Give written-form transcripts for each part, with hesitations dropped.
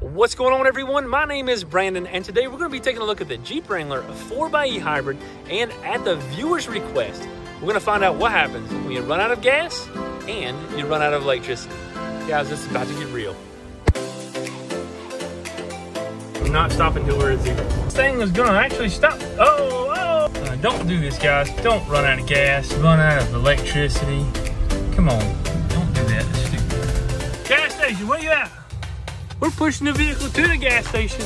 What's going on, everyone? My name is Brandon, and today we're going to be taking a look at the Jeep Wrangler 4xE Hybrid, and at the viewer's request, we're going to find out what happens when you run out of gas and you run out of electricity. Guys, this is about to get real. I'm not stopping till we're at zero. This thing is going to actually stop. Oh! Don't do this, guys. Don't run out of gas. Run out of electricity. Come on. Don't do that. That's stupid. Gas station, where you at? We're pushing the vehicle to the gas station.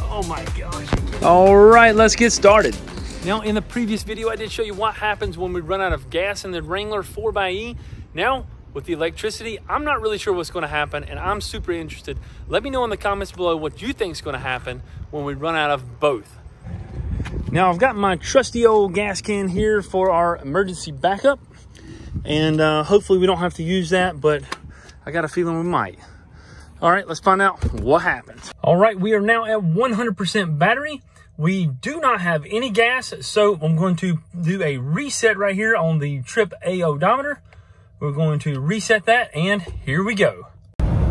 Oh my gosh. All right, let's get started. Now, in the previous video, I did show you what happens when we run out of gas in the Wrangler 4xE. Now, with the electricity, I'm not really sure what's gonna happen, and I'm super interested. Let me know in the comments below what you think is gonna happen when we run out of both. Now, I've got my trusty old gas can here for our emergency backup, and hopefully we don't have to use that, but I got a feeling we might. All right, let's find out what happens. All right, we are now at 100% battery. We do not have any gas, so I'm going to do a reset right here on the Trip A odometer. We're going to reset that, and here we go.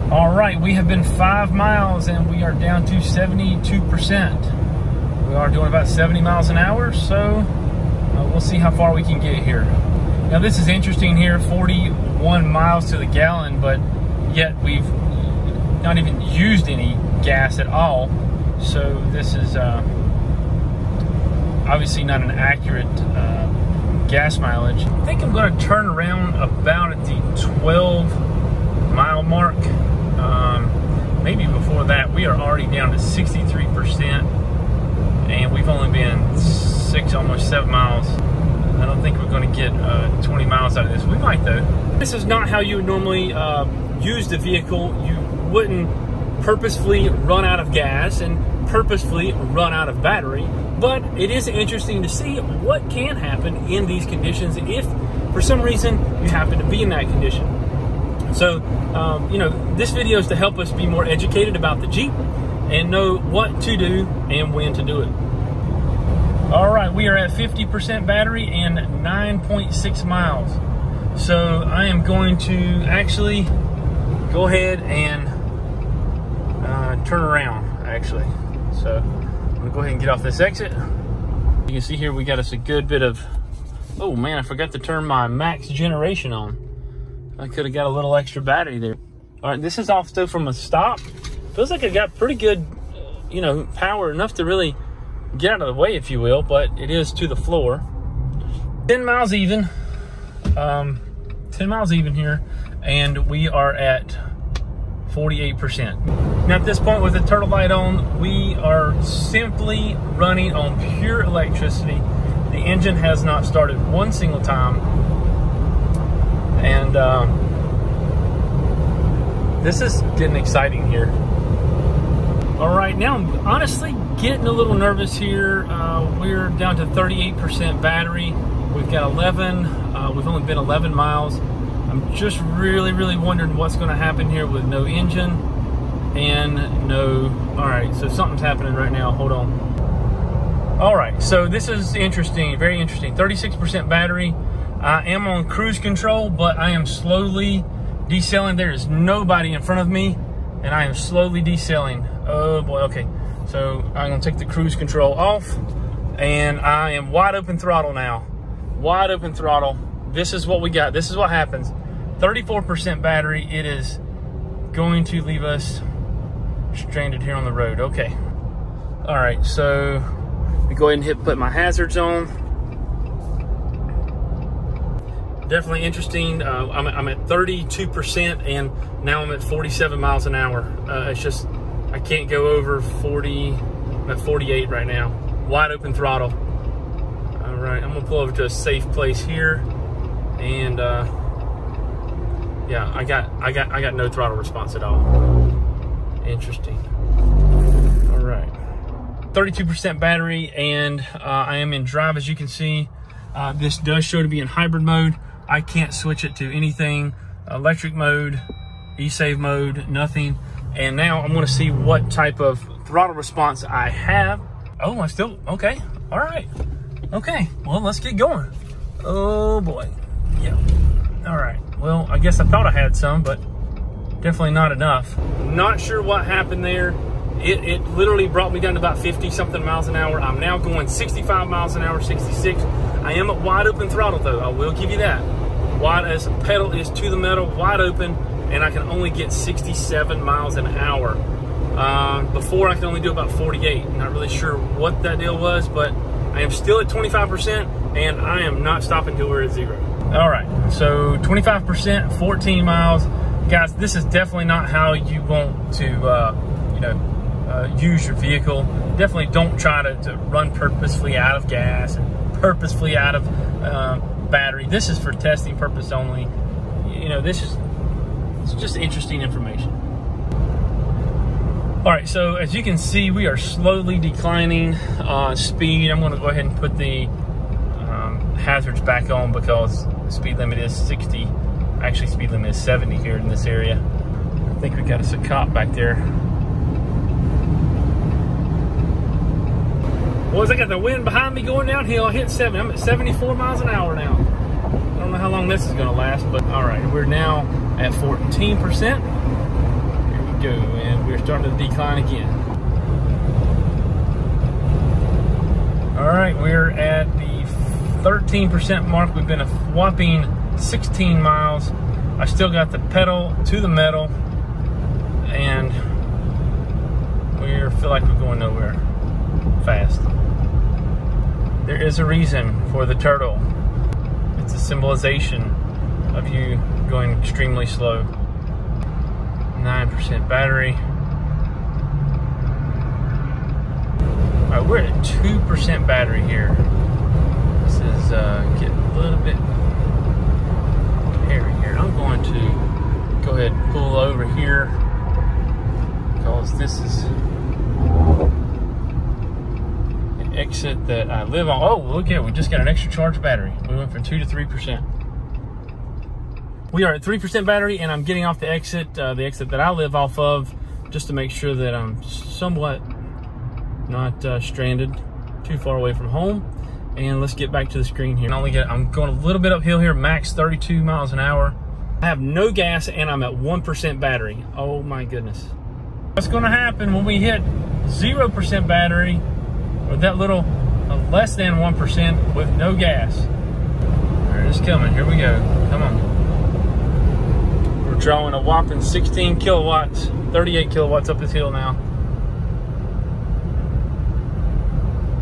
All right, we have been 5 miles, and we are down to 72%. We are doing about 70 miles an hour, so we'll see how far we can get here. Now, this is interesting here, 41 miles to the gallon, but yet we've not even used any gas at all, so this is obviously not an accurate gas mileage. I think I'm going to turn around about at the 12 mile mark, maybe before that. We are already down to 63%, and we've only been almost 7 miles. I don't think we're going to get 20 miles out of this. We might, though. This is not how you normally use the vehicle. You wouldn't purposefully run out of gas and purposefully run out of battery, but it is interesting to see what can happen in these conditions if for some reason you happen to be in that condition. So you know, this video is to help us be more educated about the Jeep and know what to do and when to do it. All right, we are at 50% battery and 9.6 miles, so I am going to actually go ahead and turn around, actually. So I'm gonna go ahead and get off this exit. You can see here we got us a good bit of, oh man, I forgot to turn my max generation on. I could have got a little extra battery there. All right, this is off though from a stop. Feels like I got pretty good, you know, power enough to really get out of the way, if you will, but it is to the floor. 10 miles even, 10 miles even here, and we are at 48%. Now, at this point, with the turtle light on, we are simply running on pure electricity. The engine has not started one single time, and this is getting exciting here. All right, now I'm honestly getting a little nervous here. We're down to 38% battery. We've got 11, we've only been 11 miles. I'm just really wondering what's going to happen here with no engine and no... All right, so something's happening right now. Hold on. All right, so this is interesting, very interesting. 36% battery. I am on cruise control, but I am slowly decelerating. There is nobody in front of me, and I am slowly decelerating. Oh, boy, okay. So I'm going to take the cruise control off, and I am wide open throttle now. Wide open throttle. This is what we got. This is what happens. 34% battery. It is going to leave us stranded here on the road. Okay. All right. So we go ahead and put my hazards on. Definitely interesting. I'm at 32%, and now I'm at 47 miles an hour. It's just, I can't go over 40. I'm at 48 right now. Wide open throttle. All right. I'm going to pull over to a safe place here. And yeah, I got no throttle response at all. Interesting. All right, 32% battery, and I am in drive, as you can see. This does show to be in hybrid mode. I can't switch it to anything. Electric mode, e-save mode, nothing. And now I'm gonna see what type of throttle response I have. Oh, I'm still, okay, all right. Okay, well, let's get going. Oh boy. Yeah. All right. Well, I guess I thought I had some, but definitely not enough. Not sure what happened there. It literally brought me down to about 50 something miles an hour. I'm now going 65 miles an hour, 66. I am at wide open throttle though, I will give you that. Wide as the pedal is to the metal, wide open, and I can only get 67 miles an hour. Before I could only do about 48. Not really sure what that deal was, but I am still at 25% and I am not stopping till we're at zero. All right, so 25%, 14 miles. Guys, this is definitely not how you want to, use your vehicle. Definitely don't try to run purposefully out of gas and purposefully out of battery. This is for testing purpose only. You know, it's just interesting information. All right, so as you can see, we are slowly declining speed. I'm gonna go ahead and put the hazards back on because the speed limit is 60. Actually, speed limit is 70 here in this area. I think we got a cop back there. Boys, I got the wind behind me going downhill. I hit 70. I'm at 74 miles an hour now. I don't know how long this is gonna last, but all right, we're now at 14%. Here we go, and we're starting to decline again. All right, we're at the 13% mark. We've been a whopping 16 miles. I still got the pedal to the metal and we feel like we're going nowhere fast. There is a reason for the turtle. It's a symbolization of you going extremely slow. 9% battery. All right, we're at 2% battery here. This is getting a little bit hairy here. I'm going to go ahead and pull over here because this is an exit that I live on. Oh, look at it. We just got an extra charge battery. We went from 2 to 3%. We are at 3% battery and I'm getting off the exit that I live off of, just to make sure that I'm somewhat not stranded too far away from home. And let's get back to the screen here. I'm going a little bit uphill here, max 32 miles an hour. I have no gas and I'm at 1% battery. Oh my goodness. What's gonna happen when we hit 0% battery, or that little less than 1% with no gas? All right, it's coming, here we go, come on. We're drawing a whopping 16 kilowatts, 38 kilowatts up this hill now.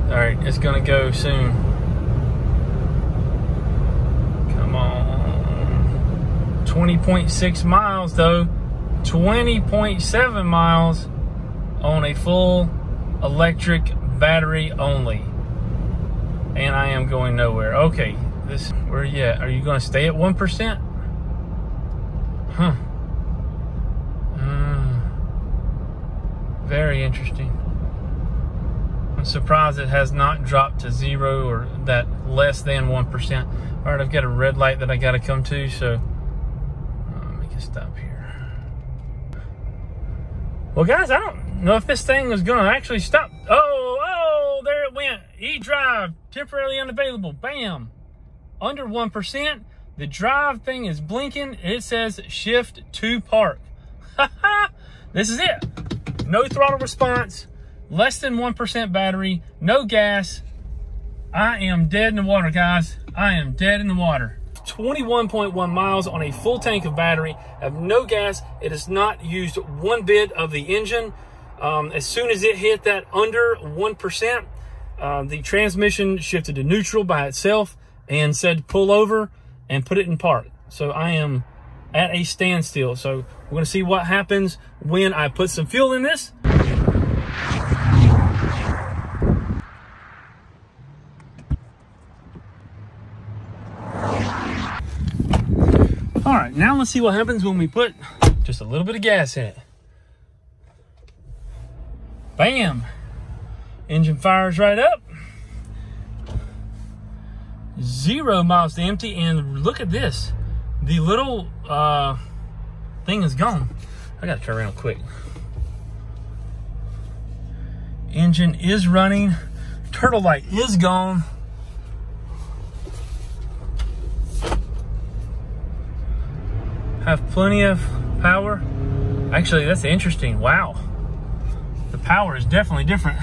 All right, it's gonna go soon. Come on. 20.6 miles though, 20.7 miles on a full electric battery only. And I am going nowhere. Okay, where are you at? Are you gonna stay at 1%? Huh. Very interesting. Surprised it has not dropped to zero or that less than 1%. All right, I've got a red light that I got to come to, so make a stop here. Well, guys, I don't know if this thing was going to actually stop. Oh, there it went. E-Drive, temporarily unavailable. Bam. Under 1%. The drive thing is blinking. It says shift to park. This is it. No throttle response. Less than 1% battery, no gas. I am dead in the water, guys. I am dead in the water. 21.1 miles on a full tank of battery, have no gas. It has not used one bit of the engine. As soon as it hit that under 1%, the transmission shifted to neutral by itself and said pull over and put it in park. So I am at a standstill. So we're gonna see what happens when I put some fuel in this. All right, now let's see what happens when we put just a little bit of gas in it. Bam! Engine fires right up. 0 miles to empty, and look at this. The little thing is gone. I gotta turn around quick. Engine is running. Turtle light is gone. Have plenty of power. Actually, that's interesting. Wow. The power is definitely different.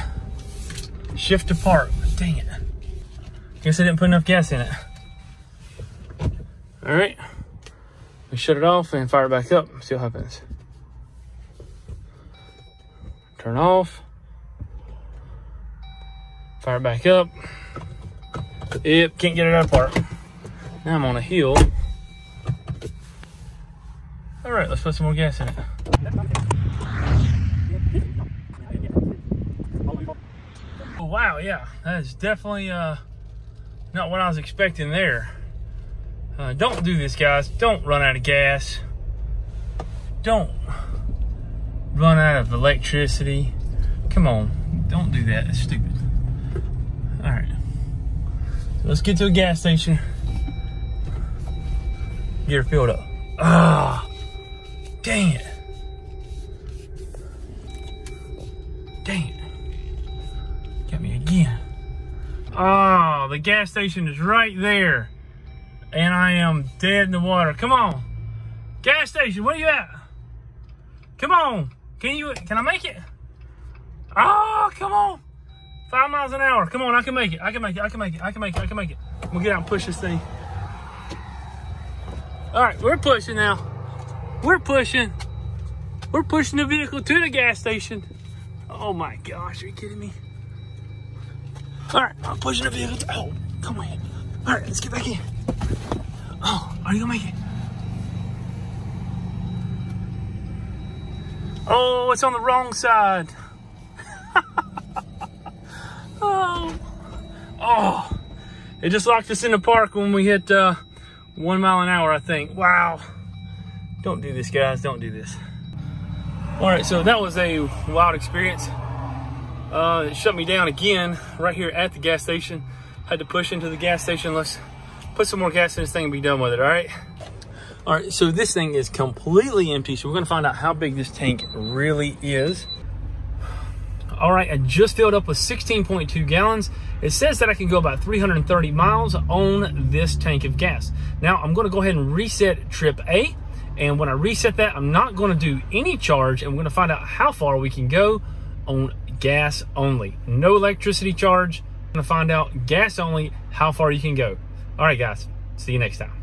Shift to park. Dang it. Guess I didn't put enough gas in it. All right. We shut it off and fire it back up. See what happens. Turn off. Fire it back up. Yep, can't get it out of park. Now I'm on a hill. All right, let's put some more gas in it. Oh, wow, yeah, that is definitely not what I was expecting there. Don't do this, guys. Don't run out of gas. Don't run out of electricity. Come on, don't do that. It's stupid. All right, so let's get to a gas station. Get her filled up. Ah. Dang it. Dang it. Got me again. Oh, the gas station is right there. And I am dead in the water. Come on. Gas station, where you at? Come on. Can I make it? Oh, come on. 5 miles an hour. Come on, I can make it. I can make it. I'm gonna get out and push this thing. All right, we're pushing now. We're pushing the vehicle to the gas station. Oh my gosh, are you kidding me? All right, I'm pushing the vehicle to, oh, come on. All right, let's get back in. Oh, are you gonna make it? Oh, it's on the wrong side. Oh, it just locked us in the park when we hit 1 mile an hour, I think. Wow. Don't do this, guys, don't do this. All right, so that was a wild experience. It shut me down again right here at the gas station. Had to push into the gas station. Let's put some more gas in this thing and be done with it, all right? All right, so this thing is completely empty, so we're gonna find out how big this tank really is. All right, I just filled up with 16.2 gallons. It says that I can go about 330 miles on this tank of gas. Now, I'm gonna go ahead and reset trip A. And when I reset that, I'm not going to do any charge, and we're going to find out how far we can go on gas only. No electricity charge. I'm going to find out gas only, how far you can go. All right, guys. See you next time.